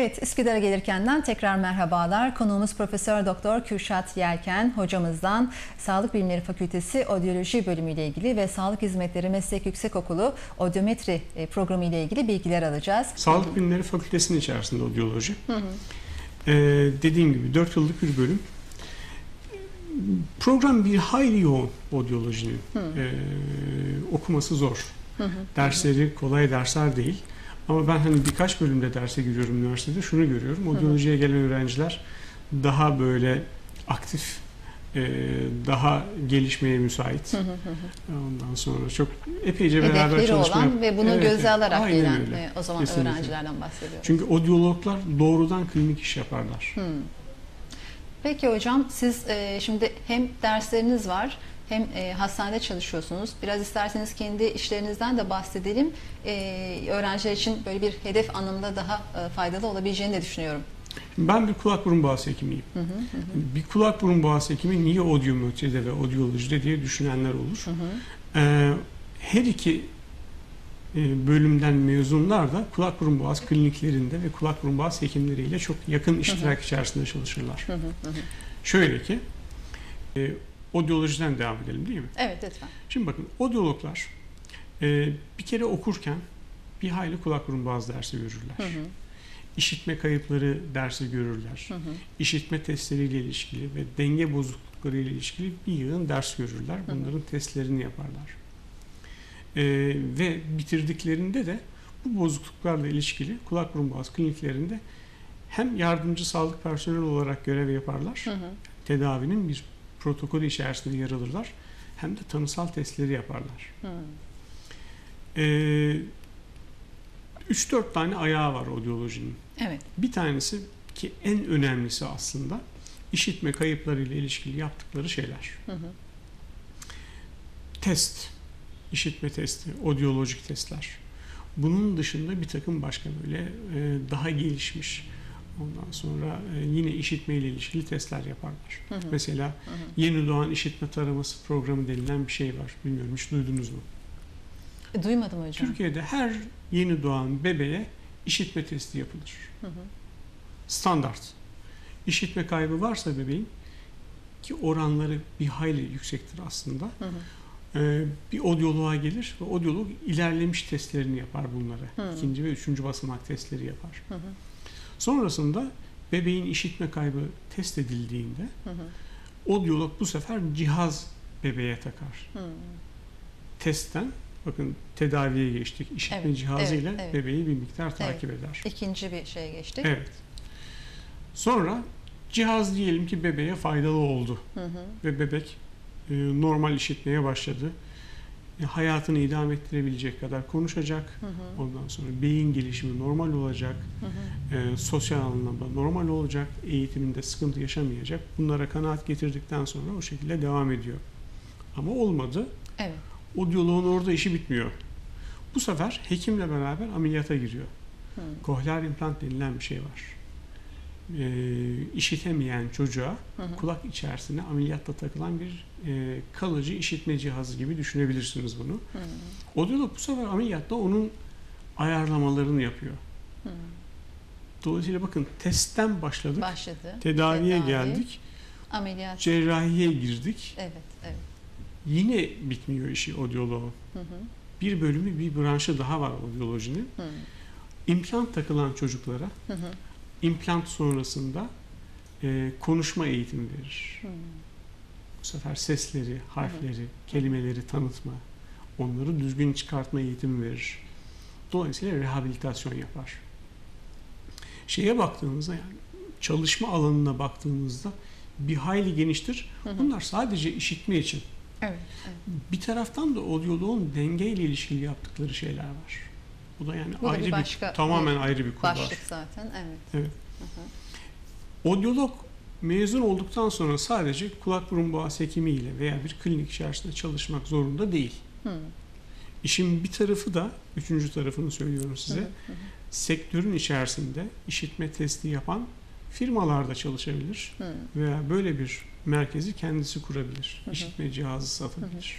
Evet, Üsküdar'a gelirkenden tekrar merhabalar. Konuğumuz Profesör Doktor Kürşat Yelken hocamızdan Sağlık Bilimleri Fakültesi Odyoloji Bölümü ile ilgili ve Sağlık Hizmetleri Meslek Yüksekokulu Odyometri programı ile ilgili bilgiler alacağız. Sağlık Bilimleri Fakültesi'nin içerisinde odyoloji. Dediğim gibi 4 yıllık bir bölüm. Program bir hayli yoğun odyolojinin. Okuması zor. Dersleri kolay dersler değil. Ama ben hani birkaç bölümde derse giriyorum üniversitede, şunu görüyorum. Odyolojiye gelen öğrenciler daha böyle aktif, daha gelişmeye müsait. Ondan sonra çok epeyce beraber çalışma olan ve bunu göze alarak gelen o zaman kesinlikle öğrencilerden bahsediyoruz. Çünkü odyologlar doğrudan klinik iş yaparlar. Peki hocam, siz şimdi hem dersleriniz var, hem hastanede çalışıyorsunuz. Biraz isterseniz kendi işlerinizden de bahsedelim. Öğrenciler için böyle bir hedef anlamında daha faydalı olabileceğini de düşünüyorum. Ben bir kulak burun boğazı hekimiyim. Bir kulak burun boğazı hekimi niye odyometride ve odyolojide diye düşünenler olur. Her iki bölümden mezunlar da kulak burun boğaz kliniklerinde ve kulak burun boğaz hekimleriyle çok yakın iştirak içerisinde çalışırlar. Şöyle ki, odyolojiden devam edelim değil mi? Evet, lütfen. Şimdi bakın, odyologlar bir kere okurken bir hayli kulak burun boğaz dersi görürler. İşitme kayıpları dersi görürler. İşitme testleriyle ilişkili ve denge bozuklukları ile ilişkili bir yığın ders görürler. Bunların testlerini yaparlar. Ve bitirdiklerinde de bu bozukluklarla ilişkili kulak burun boğaz kliniklerinde hem yardımcı sağlık personeli olarak görev yaparlar. Tedavinin bir protokolü içerisinde yer alırlar. Hem de tanısal testleri yaparlar. 3-4 tane ayağı var odyolojinin. Evet. Bir tanesi ki en önemlisi aslında işitme kayıplarıyla ilişkili yaptıkları şeyler. Test, işitme testi, odyolojik testler. Bunun dışında bir takım başka böyle daha gelişmiş, ondan sonra yine işitme ile ilişkili testler yaparlar. Mesela yeni doğan işitme taraması programı denilen bir şey var. Bilmiyorum, hiç duydunuz mu? Duymadım hocam. Türkiye'de her yeni doğan bebeğe işitme testi yapılır. Standart. İşitme kaybı varsa bebeğin, ki oranları bir hayli yüksektir aslında, bir odyoloğa gelir ve odyolog ilerlemiş testlerini yapar bunlara. İkinci ve üçüncü basamak testleri yapar. Sonrasında bebeğin işitme kaybı test edildiğinde odyolog bu sefer cihaz bebeğe takar. Testten, bakın tedaviye geçtik. İşitme cihazıyla bebeği bir miktar takip eder. İkinci bir şeye geçtik. Sonra cihaz diyelim ki bebeğe faydalı oldu. Ve bebek normal işitmeye başladı. Hayatını idame ettirebilecek kadar konuşacak. Ondan sonra beyin gelişimi normal olacak. Sosyal anlamda normal olacak. Eğitiminde sıkıntı yaşamayacak. Bunlara kanaat getirdikten sonra o şekilde devam ediyor. Ama olmadı. Odyoloğun orada işi bitmiyor. Bu sefer hekimle beraber ameliyata giriyor. Kohler implant denilen bir şey var. İşitemeyen çocuğa kulak içerisine ameliyatta takılan bir kalıcı işitme cihazı gibi düşünebilirsiniz bunu. Odyolog bu sefer ameliyatta onun ayarlamalarını yapıyor. Dolayısıyla bakın, testten başladık. Tedaviye geldik. Ameliyat. Cerrahiye girdik. Yine bitmiyor işi odyoloğun. Bir bölümü, bir branşı daha var odyolojinin. İmplant takılan çocuklara implant sonrasında konuşma eğitimi verir. Bu sefer sesleri, harfleri, kelimeleri tanıtma, onları düzgün çıkartma eğitimi verir. Dolayısıyla rehabilitasyon yapar. Şeye baktığınızda, yani çalışma alanına baktığınızda bir hayli geniştir. Bunlar sadece işitme için. Bir taraftan da odyoloğun dengeyle ilişkili yaptıkları şeyler var. Bu da yani ayrı bir tamamen ayrı bir konu var. Başlık zaten, Odyolog mezun olduktan sonra sadece kulak burun boğaz hekimiyle veya bir klinik içerisinde çalışmak zorunda değil. İşin bir tarafı da, üçüncü tarafını söylüyorum size, sektörün içerisinde işitme testi yapan firmalarda çalışabilir veya böyle bir merkezi kendisi kurabilir. İşitme cihazı satabilir.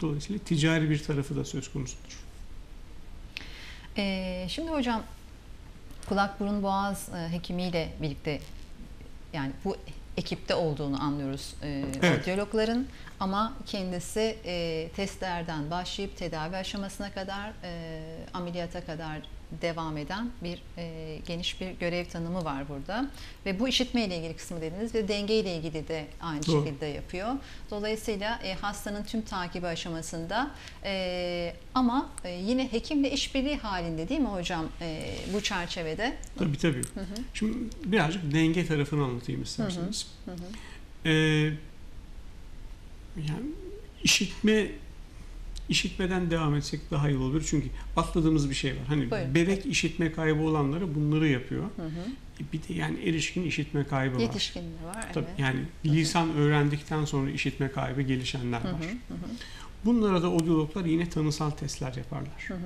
Dolayısıyla ticari bir tarafı da söz konusudur. Şimdi hocam, kulak burun boğaz hekimiyle birlikte, yani bu ekipte olduğunu anlıyoruz odyologların, ama kendisi testlerden başlayıp tedavi aşamasına kadar, ameliyata kadar devam eden bir geniş bir görev tanımı var burada. Ve bu işitme ile ilgili kısmı dediniz ve denge ile ilgili de aynı şekilde yapıyor. Dolayısıyla hastanın tüm takibi aşamasında ama yine hekimle işbirliği halinde, değil mi hocam, bu çerçevede? Tabii tabii. Hı hı. Şimdi birazcık denge tarafını anlatayım isterseniz. Hı hı. Hı hı. Yani işitmeden devam etsek daha iyi olur. Çünkü atladığımız bir şey var. Hani buyurun, bebek işitme kaybı olanlara bunları yapıyor. Hı hı. Bir de yani erişkin işitme kaybı var. Yetişkin de var. Tabii, evet. Yani lisan öğrendikten sonra işitme kaybı gelişenler var. Hı hı. Bunlara da odyologlar yine tanısal testler yaparlar. Hı hı.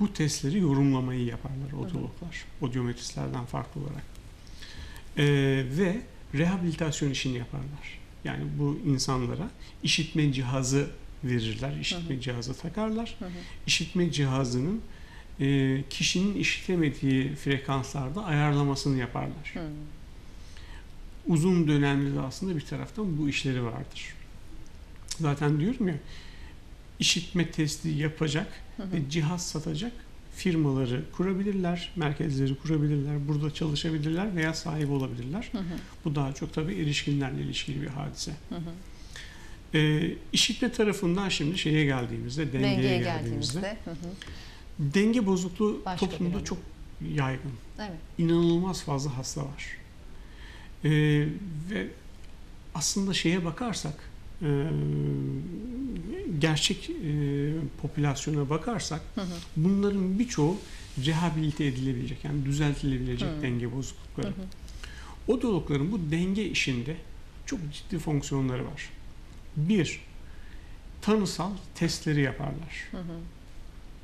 Bu testleri yorumlamayı yaparlar odyologlar. Hı hı. Odyometristlerden farklı olarak. Ve rehabilitasyon işini yaparlar. Yani bu insanlara işitme cihazı verirler, işitme cihazı takarlar. Hı hı. İşitme cihazının kişinin işitemediği frekanslarda ayarlamasını yaparlar. Hı. Uzun dönemli de aslında bir taraftan bu işleri vardır. Zaten diyorum ya, işitme testi yapacak, hı hı, ve cihaz satacak firmaları kurabilirler, merkezleri kurabilirler, burada çalışabilirler veya sahibi olabilirler. Hı hı. Bu daha çok tabii erişkinlerle ilişkili bir hadise. Hı hı. İşitme tarafından şimdi şeye geldiğimizde, dengeye geldiğimizde, hı hı, denge bozukluğu başka toplumda çok yaygın. Evet. İnanılmaz fazla hasta var. Ve aslında şeye bakarsak, gerçek popülasyona bakarsak, hı hı, bunların birçoğu rehabilite edilebilecek, yani düzeltilebilecek, hı, denge bozuklukları. Hı hı. Odyologların bu denge işinde çok ciddi fonksiyonları var. Bir, tanısal testleri yaparlar. Hı hı.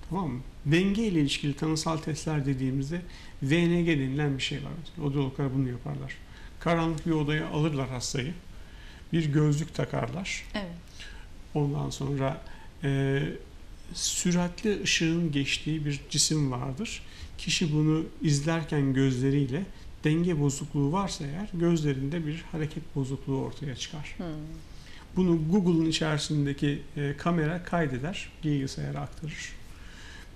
Tamam mı? Denge ile ilişkili tanısal testler dediğimizde VNG denilen bir şey var. Odyologlar bunu yaparlar. Karanlık bir odaya alırlar hastayı. Bir gözlük takarlar. Evet. Ondan sonra süratli ışığın geçtiği bir cisim vardır. Kişi bunu izlerken gözleriyle, denge bozukluğu varsa eğer gözlerinde bir hareket bozukluğu ortaya çıkar. Hı. Bunu Google'ın içerisindeki kamera kaydeder, bilgisayara aktarır.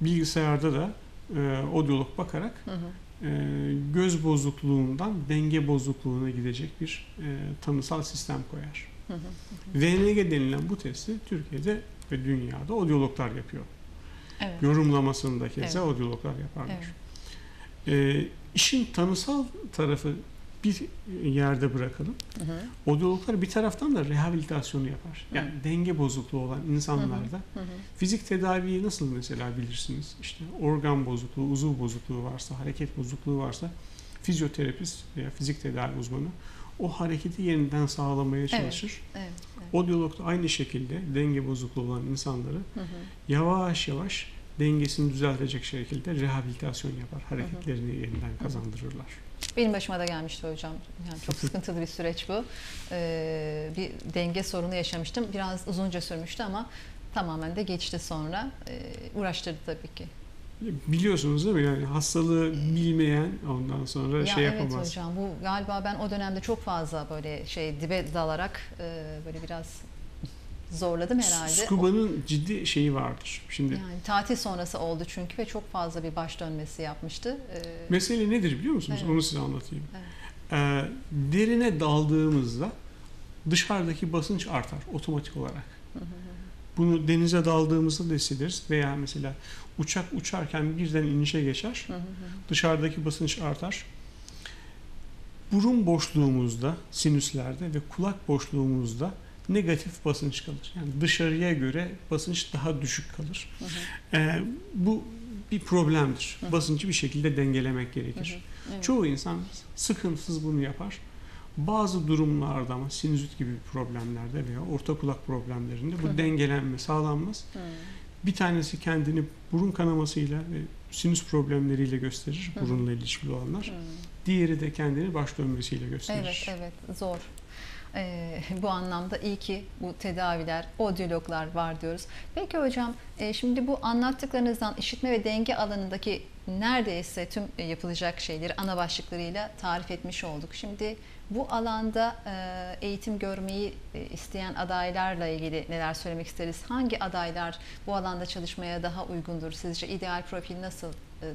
Bilgisayarda da odyolog bakarak, hı hı, göz bozukluğundan denge bozukluğuna gidecek bir tanısal sistem koyar. Hı hı hı. VNG denilen bu testi Türkiye'de ve dünyada odyologlar yapıyor. Evet. Yorumlamasını da keza, evet, odyologlar yaparlar. Evet. İşin tanısal tarafı bir yerde bırakalım. Hı hı. Odyologlar bir taraftan da rehabilitasyonu yapar. Yani, hı, denge bozukluğu olan insanlarda, hı hı, fizik tedaviyi nasıl mesela bilirsiniz? İşte organ bozukluğu, uzuv bozukluğu varsa, hareket bozukluğu varsa fizyoterapist veya fizik tedavi uzmanı o hareketi yeniden sağlamaya çalışır. Evet, evet, evet. Odyolog da aynı şekilde denge bozukluğu olan insanları, hı hı, yavaş yavaş dengesini düzeltecek şekilde rehabilitasyon yapar. Hareketlerini, hı hı, yeniden kazandırırlar. Benim başıma da gelmişti hocam. Yani çok sıkıntılı bir süreç bu. Bir denge sorunu yaşamıştım. Biraz uzunca sürmüştü ama tamamen de geçti sonra. Uğraştırdı tabii ki. Biliyorsunuz değil mi? Yani hastalığı bilmeyen ondan sonra ya şey yapamaz. Evet hocam, bu galiba ben o dönemde çok fazla böyle şey dibe dalarak böyle biraz zorladım herhalde. Skuba'nın ciddi şeyi vardır. Şimdi yani tatil sonrası oldu çünkü ve çok fazla bir baş dönmesi yapmıştı. Mesele nedir biliyor musunuz? Evet. Onu size anlatayım. Evet. Derine daldığımızda dışarıdaki basınç artar otomatik olarak. Hı hı. Bunu denize daldığımızda da hissederiz veya mesela uçak uçarken birden inişe geçer. Hı hı. Dışarıdaki basınç artar. Burun boşluğumuzda, sinüslerde ve kulak boşluğumuzda negatif basınç kalır. Yani dışarıya göre basınç daha düşük kalır. Hı hı. Bu bir problemdir. Hı hı. Basıncı bir şekilde dengelemek gerekir. Hı hı. Evet. Çoğu insan sıkıntısız bunu yapar. Bazı durumlarda ama sinüzit gibi problemlerde veya orta kulak problemlerinde bu, hı hı, dengelenme sağlanmaz. Hı. Bir tanesi kendini burun kanamasıyla ve sinüs problemleriyle gösterir. Hı hı. Burunla ilişkili olanlar. Hı. Diğeri de kendini baş dönmesiyle gösterir. Evet, evet, zor. Bu anlamda iyi ki bu tedaviler, odyologlar var diyoruz. Peki hocam, şimdi bu anlattıklarınızdan işitme ve denge alanındaki neredeyse tüm yapılacak şeyleri ana başlıklarıyla tarif etmiş olduk. Şimdi bu alanda eğitim görmeyi isteyen adaylarla ilgili neler söylemek isteriz? Hangi adaylar bu alanda çalışmaya daha uygundur? Sizce ideal profil nasıl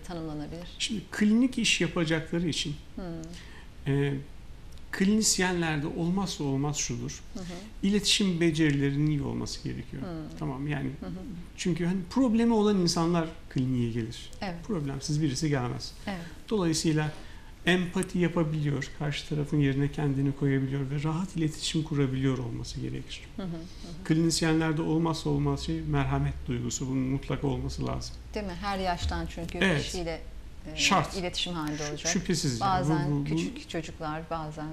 tanımlanabilir? Şimdi klinik iş yapacakları için klinisyenlerde olmazsa olmaz şudur. İletişim becerilerinin iyi olması gerekiyor. Tamam yani. Çünkü hani problemi olan insanlar kliniğe gelir. Evet. Problemsiz birisi gelmez. Evet. Dolayısıyla empati yapabiliyor, karşı tarafın yerine kendini koyabiliyor ve rahat iletişim kurabiliyor olması gerekir. Klinisyenlerde olmazsa olmaz şey merhamet duygusu. Bunun mutlaka olması lazım. Değil mi? Her yaştan çünkü kişiyle şart. İletişim halinde olacak. Şüphesiz. Bazen yani. Küçük çocuklar, bazen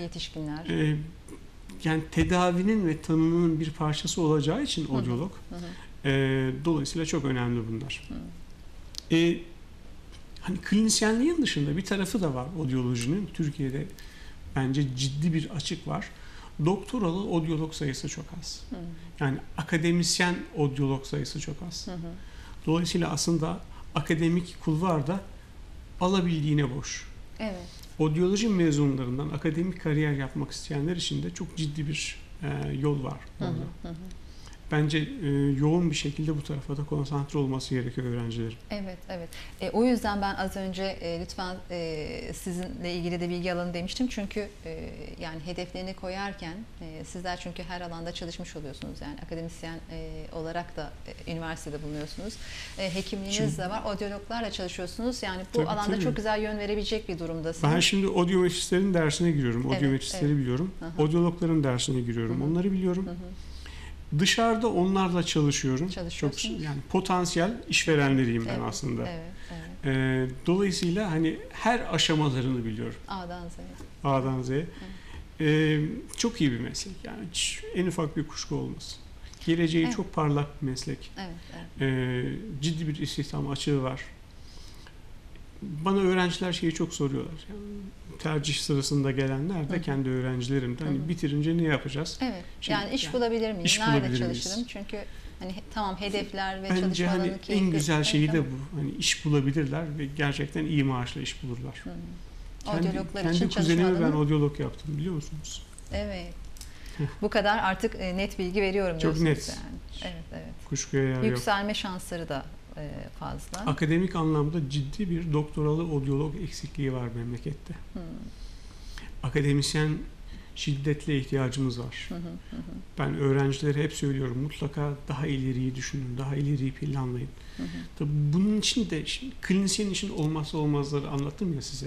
yetişkinler. Yani tedavinin ve tanının bir parçası olacağı için odyolog. Dolayısıyla çok önemli bunlar. Hani klinisyenliğin dışında bir tarafı da var odyolojinin. Türkiye'de bence ciddi bir açık var. Doktoralı odyolog sayısı çok az. Yani akademisyen odyolog sayısı çok az. Dolayısıyla aslında akademik kulvarda alabildiğine boş. Evet. Odyoloji mezunlarından akademik kariyer yapmak isteyenler için de çok ciddi bir yol var. Bence yoğun bir şekilde bu tarafa da konsantre olması gerekiyor öğrencilerin. Evet, evet. O yüzden ben az önce lütfen sizinle ilgili de bilgi alanı demiştim. Çünkü yani hedeflerini koyarken sizler çünkü her alanda çalışmış oluyorsunuz. Yani akademisyen olarak da üniversitede bulunuyorsunuz. Hekimliğiniz de var. Odyologlarla çalışıyorsunuz. Yani bu alanda çok güzel yön verebilecek bir durumdasınız. Ben şimdi odyometristlerin dersine giriyorum. Odyometristleri biliyorum. Odyologların dersine giriyorum. Onları biliyorum. Dışarıda onlarla çalışıyorum. Çok, yani potansiyel işverenleriyim ben aslında. Dolayısıyla hani her aşamalarını biliyorum. A'dan Z'ye. A'dan Z'ye. Çok iyi bir meslek. Yani en ufak bir kuşku olmasın. Geleceği çok parlak bir meslek. Ciddi bir istihdam açığı var. Bana öğrenciler şeyi çok soruyorlar. Yani tercih sırasında gelenler de kendi öğrencilerimden hani bitirince ne yapacağız? Şimdi, yani iş bulabilir miyim? Nerede çalışırım? Çünkü hani tamam hedefler ve çalışma alanı hani en güzel şeyi de bu. Hani iş bulabilirler ve gerçekten iyi maaşla iş bulurlar. Kendi kuzenimi ben odyolog yaptım biliyor musunuz? Evet. Bu kadar artık net bilgi veriyorum diyorsunuz. Çok net. Yani. Evet, evet. Kuşkuya yer yok. Yükselme şansları da fazla. Akademik anlamda ciddi bir doktoralı odyolog eksikliği var memlekette. Akademisyen şiddetle ihtiyacımız var. Ben öğrencilere hep söylüyorum mutlaka daha ileriyi düşünün, daha ileriyi planlayın. Tabii bunun için de klinisyen için olmazsa olmazları anlattım ya size.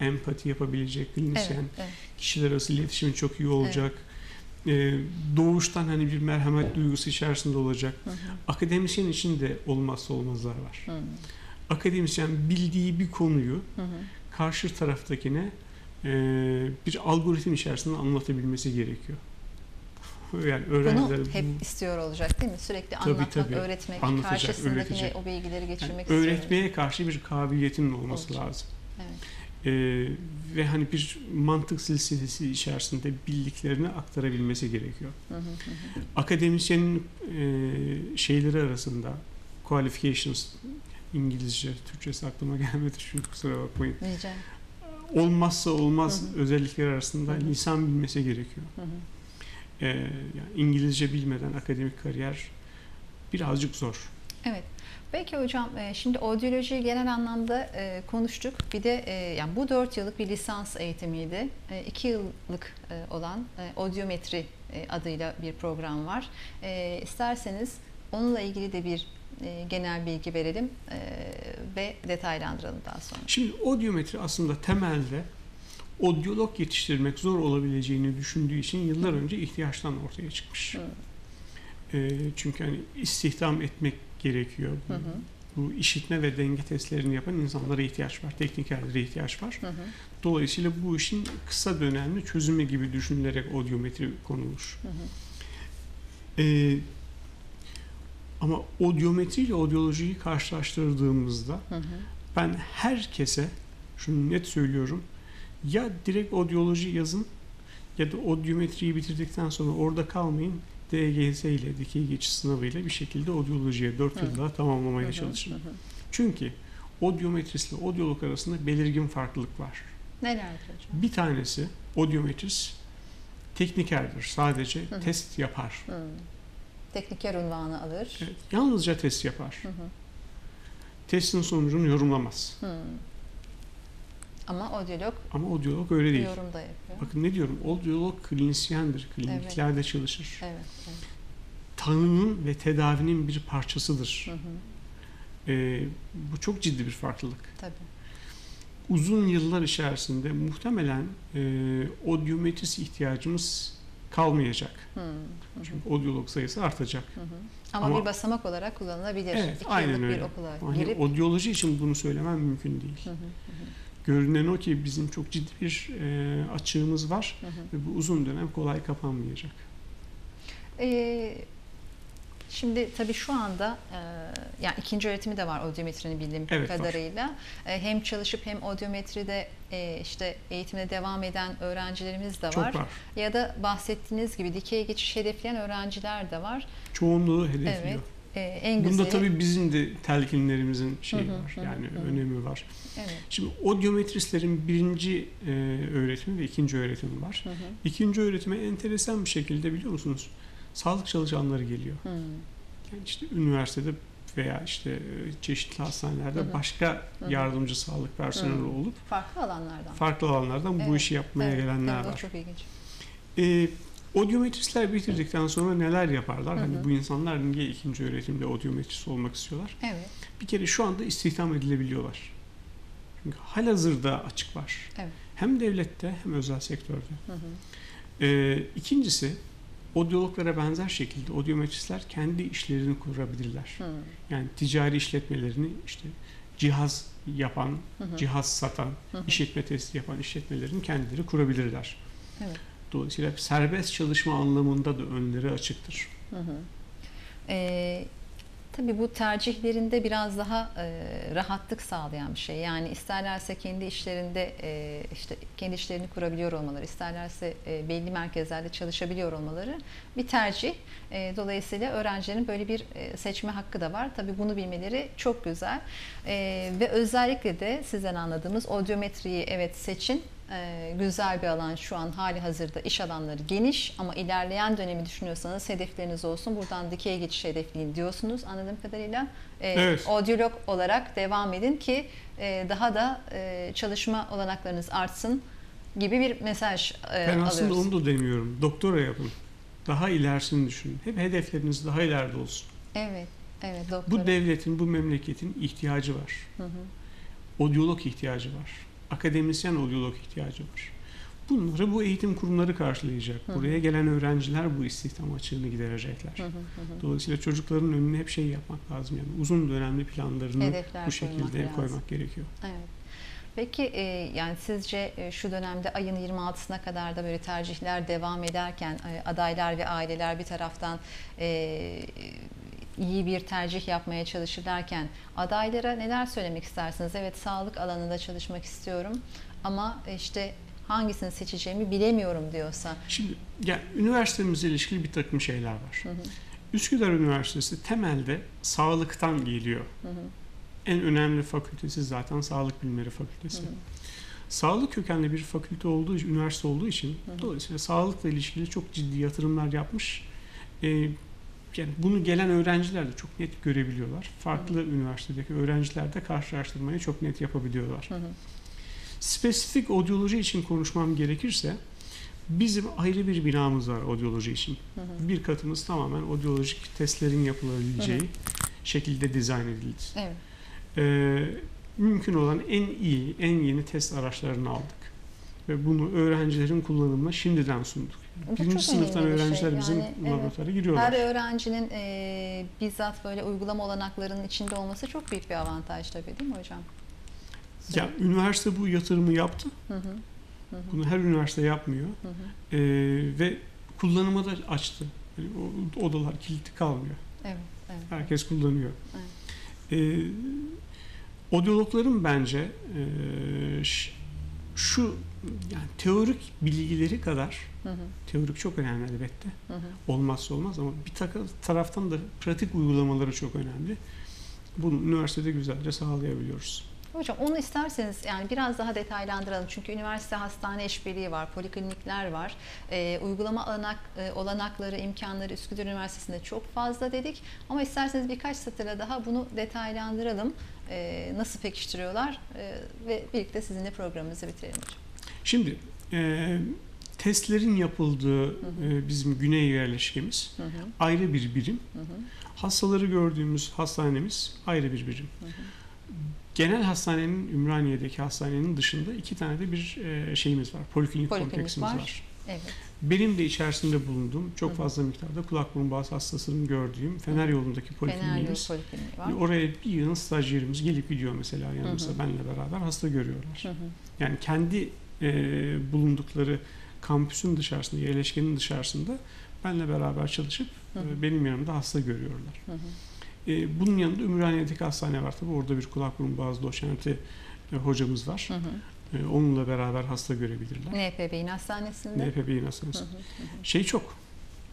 Empati yapabilecek klinisyen, kişiler arası iletişimin çok iyi olacak. Doğuştan hani bir merhamet duygusu içerisinde olacak. Akademisyen için de olmazsa olmazlar var. Akademisyen bildiği bir konuyu karşı taraftakine bir algoritm içerisinde anlatabilmesi gerekiyor. Yani öğrenciler bunu hep istiyor olacak değil mi? Sürekli anlatmak, öğretmek, karşısındakine o bilgileri geçirmek yani öğretmeye karşı bir kabiliyetin olması lazım. Ve hani bir mantık silsilesi içerisinde bildiklerini aktarabilmesi gerekiyor. Akademisyenin şeyleri arasında qualifications, İngilizce, Türkçesi aklıma gelmedi çünkü kusura bakmayın. Olmazsa olmaz özellikler arasında lisan bilmesi gerekiyor. Yani İngilizce bilmeden akademik kariyer birazcık zor. Evet. Peki hocam, şimdi odyolojiyi genel anlamda konuştuk. Bir de yani bu 4 yıllık bir lisans eğitimiydi. 2 yıllık olan odyometri adıyla bir program var. İsterseniz onunla ilgili de bir genel bilgi verelim ve detaylandıralım daha sonra. Şimdi odyometri aslında temelde odyolog yetiştirmek zor olabileceğini düşündüğü için yıllar önce ihtiyaçtan ortaya çıkmış. Çünkü hani istihdam etmek gerekiyor. Bu işitme ve denge testlerini yapan insanlara ihtiyaç var. Teknikerlere ihtiyaç var. Dolayısıyla bu işin kısa dönemli çözümü gibi düşünülerek odyometri konulur. Ama odyometri ile odyolojiyi karşılaştırdığımızda ben herkese şunu net söylüyorum. Ya direkt odyoloji yazın ya da odyometriyi bitirdikten sonra orada kalmayın. DGS ile, dikey geçiş sınavı ile bir şekilde odyolojiye 4 yıl daha tamamlamaya çalışın. Çünkü odyometrist ile odyolog arasında belirgin farklılık var. Nelerdir hocam? Bir tanesi odyometrist teknikerdir. Sadece test yapar. Tekniker unvanı alır. Evet, yalnızca test yapar. Testin sonucunu yorumlamaz. Ama odyolog öyle değil. Yorumda yapıyor. Bakın ne diyorum? Odyolog klinisyendir. Kliniklerde çalışır. Evet. Tanının ve tedavinin bir parçasıdır. Bu çok ciddi bir farklılık. Tabii. Uzun yıllar içerisinde muhtemelen odyometrist ihtiyacımız kalmayacak. Çünkü odyolog sayısı artacak. Ama bir basamak olarak kullanılabilir. Evet, aynen öyle. Yani odyoloji için bunu söylemem mümkün değil. Görünen o ki bizim çok ciddi bir açığımız var ve bu uzun dönem kolay kapanmayacak. Şimdi tabii şu anda yani ikinci öğretimi de var odyometrinin bildiğim kadarıyla. Hem çalışıp hem odyometride işte eğitimine devam eden öğrencilerimiz de var. Çok var. Ya da bahsettiğiniz gibi dikey geçiş hedefleyen öğrenciler de var. Çoğunluğu hedefliyor. Evet. Bunda tabii bizim de telkinlerimizin şeyi var, yani önemi var. Evet. Şimdi odyometristlerin birinci öğretimi ve ikinci öğretimi var. İkinci öğretime enteresan bir şekilde biliyor musunuz? Sağlık çalışanları geliyor. Yani işte üniversitede veya işte çeşitli hastanelerde başka yardımcı sağlık personeli olup farklı alanlardan bu işi yapmaya gelenler var. O çok ilginç. Odyometristler bitirdikten sonra neler yaparlar? Hani bu insanlar niye ikinci öğretimde odyometrist olmak istiyorlar? Bir kere şu anda istihdam edilebiliyorlar. Çünkü halihazırda açık var. Hem devlette hem özel sektörde. İkincisi, odyologlara benzer şekilde odyometristler kendi işlerini kurabilirler. Yani ticari işletmelerini, işte cihaz yapan, cihaz satan, işletme tesisi yapan işletmelerini kendileri kurabilirler. Dolayısıyla serbest çalışma anlamında da önleri açıktır. Tabii bu tercihlerinde biraz daha rahatlık sağlayan bir şey. Yani isterlerse kendi işlerinde işte kendi işlerini kurabiliyor olmaları, isterlerse belli merkezlerde çalışabiliyor olmaları bir tercih. Dolayısıyla öğrencilerin böyle bir seçme hakkı da var. Tabii bunu bilmeleri çok güzel. Ve özellikle de sizden anladığımız odyometriyi seçin. Güzel bir alan şu an, hali hazırda iş alanları geniş ama ilerleyen dönemi düşünüyorsanız hedefleriniz olsun, buradan dikey geçiş hedefleyin diyorsunuz anladığım kadarıyla. Odyolog olarak devam edin ki daha da çalışma olanaklarınız artsın gibi bir mesaj alıyoruz. Ben aslında onu da demiyorum, doktora yapın, daha ilerisini düşünün, hep hedefleriniz daha ileride olsun. Bu devletin, bu memleketin ihtiyacı var. Odyolog ihtiyacı var. Akademisyen odyolog ihtiyacı var. Bunları bu eğitim kurumları karşılayacak. Buraya gelen öğrenciler bu istihdam açığını giderecekler. Dolayısıyla çocukların önüne hep şey yapmak lazım. Yani uzun dönemli planlarını bu şekilde koymak gerekiyor. Peki yani sizce şu dönemde ayın 26'sına kadar da böyle tercihler devam ederken adaylar ve aileler bir taraftan iyi bir tercih yapmaya çalışırlarken adaylara neler söylemek istersiniz? Evet, sağlık alanında çalışmak istiyorum ama işte hangisini seçeceğimi bilemiyorum diyorsa. Şimdi yani üniversitemizle ilişkili bir takım şeyler var. Üsküdar Üniversitesi temelde sağlıktan geliyor. En önemli fakültesi zaten Sağlık Bilimleri Fakültesi. Sağlık kökenli bir fakülte olduğu için, üniversite olduğu için dolayısıyla sağlıkla ilişkili çok ciddi yatırımlar yapmış. Yani bunu gelen öğrenciler de çok net görebiliyorlar. Farklı üniversitedeki öğrenciler de karşılaştırmayı çok net yapabiliyorlar. Spesifik odyoloji için konuşmam gerekirse, bizim ayrı bir binamız var odyoloji için. Bir katımız tamamen odyolojik testlerin yapılabileceği şekilde dizayn edildi. Mümkün olan en iyi, en yeni test araçlarını aldık. Ve bunu öğrencilerin kullanımına şimdiden sunduk. Birinci sınıftan öğrenciler bizim laboratuvara giriyorlar. Her öğrencinin bizzat böyle uygulama olanaklarının içinde olması çok büyük bir avantaj tabii, değil mi hocam? Ya, üniversite bu yatırımı yaptı. Bunu her üniversite yapmıyor. Ve kullanıma da açtı. Yani o odalar kilitli kalmıyor. Herkes kullanıyor. Odyologların bence şu yani teorik bilgileri kadar, teorik çok önemli elbette, olmazsa olmaz, ama bir taraftan da pratik uygulamaları çok önemli. Bunu üniversitede güzelce sağlayabiliyoruz. Hocam onu isterseniz yani biraz daha detaylandıralım. Çünkü üniversite hastane işbirliği var, poliklinikler var. Uygulama olanakları, imkanları Üsküdar Üniversitesi'nde çok fazla dedik. Ama isterseniz birkaç satırla daha bunu detaylandıralım. Nasıl pekiştiriyorlar ve birlikte sizinle programımızı bitirelim hocam. Şimdi testlerin yapıldığı bizim güney yerleşkemiz ayrı bir birim. Hastaları gördüğümüz hastanemiz ayrı bir birim. Genel hastanenin, Ümraniye'deki hastanenin dışında iki tane de bir şeyimiz var. Poliklinik kompleksimiz var. Evet. Benim de içerisinde bulunduğum, çok fazla miktarda kulak burun boğaz hastasının gördüğüm Fener yolundaki polikliniğimiz. Fener yolu var. Oraya bir yığın stajyerimiz gelip gidiyor mesela yanımızda, benimle beraber hasta görüyorlar. Yani kendi bulundukları kampüsün dışarısında, yerleşkenin dışarısında benimle beraber çalışıp benim yanımda hasta görüyorlar. Bunun yanında Ümraniye'deki hastane var tabii. Orada bir kulak burun boğaz doçenti hocamız var. Onunla beraber hasta görebilirler. NPB'nin hastanesinde. NPB'nin hastanesinde. Şey çok,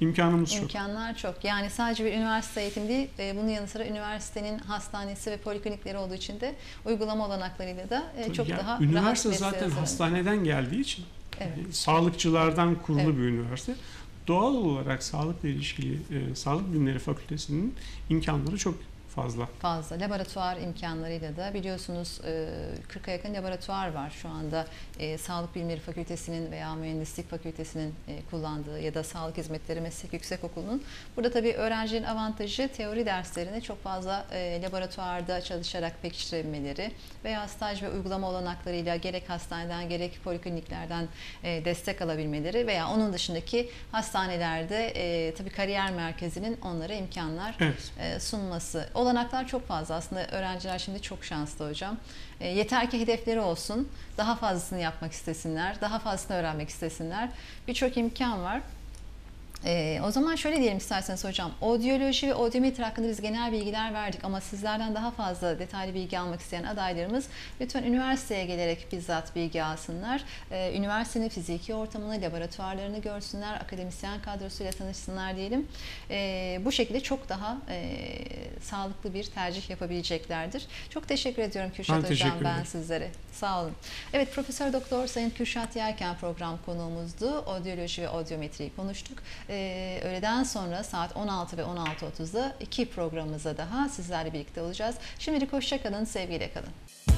imkanımız çok. İmkanlar çok. Yani sadece bir üniversite eğitimi değil, bunun yanı sıra üniversitenin hastanesi ve poliklinikleri olduğu için de uygulama olanaklarıyla da çok yani daha rahat. Üniversite zaten hastaneden geldiği için, yani sağlıkçılardan kurulu bir üniversite. Doğal olarak sağlıkla ilişkili Sağlık Bilimleri Fakültesi'nin imkanları çok fazla. Fazla. Laboratuvar imkanlarıyla da biliyorsunuz 40'a yakın laboratuvar var şu anda. Sağlık Bilimleri Fakültesi'nin veya Mühendislik Fakültesi'nin kullandığı ya da Sağlık Hizmetleri Meslek Yüksekokulu'nun. Burada tabii öğrencinin avantajı teori derslerini çok fazla laboratuvarda çalışarak pekiştirebilmeleri veya staj ve uygulama olanaklarıyla gerek hastaneden gerek polikliniklerden destek alabilmeleri veya onun dışındaki hastanelerde tabii kariyer merkezinin onlara imkanlar sunması. Olanaklar çok fazla. Aslında öğrenciler şimdi çok şanslı hocam. Yeter ki hedefleri olsun. Daha fazlasını yapmak istesinler. Daha fazlasını öğrenmek istesinler. Birçok imkan var. O zaman şöyle diyelim isterseniz hocam. Odyoloji ve odyometri hakkında biz genel bilgiler verdik ama sizlerden daha fazla detaylı bilgi almak isteyen adaylarımız lütfen üniversiteye gelerek bizzat bilgi alsınlar. Üniversitenin fiziki ortamını, laboratuvarlarını görsünler, akademisyen kadrosuyla tanışsınlar diyelim. Bu şekilde çok daha sağlıklı bir tercih yapabileceklerdir. Çok teşekkür ediyorum Kürşat hocam, ben sizlere. Sağ olun. Evet, Profesör Doktor Sayın Kürşat Yelken program konuğumuzdu. Odyoloji ve odyometriyi konuştuk. Öğleden sonra saat 16 ve 16.30'da iki programımıza daha sizlerle birlikte olacağız. Şimdilik hoşça kalın, sevgiyle kalın.